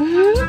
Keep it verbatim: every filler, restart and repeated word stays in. Mm-hmm.